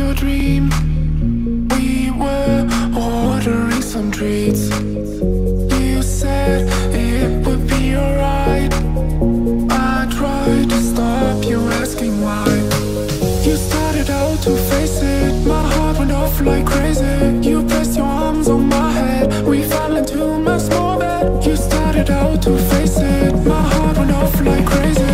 your dream. We were ordering some treats. You said it would be alright. I tried to stop you asking why. You started out to face it. My heart went off like crazy. You placed your arms on my head. We fell into my small bed. You started out to face it. My heart went off like crazy.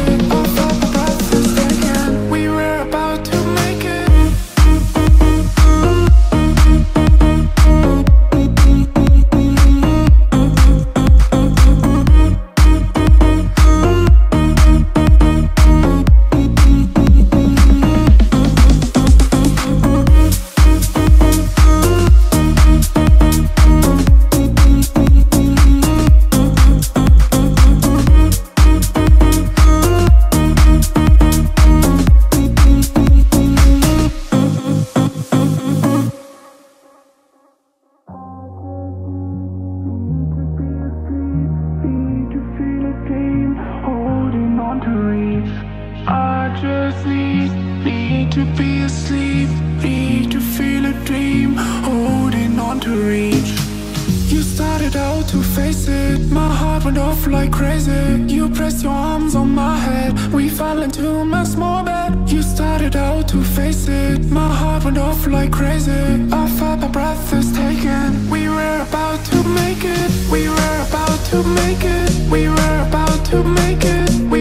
We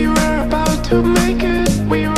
were about to make it.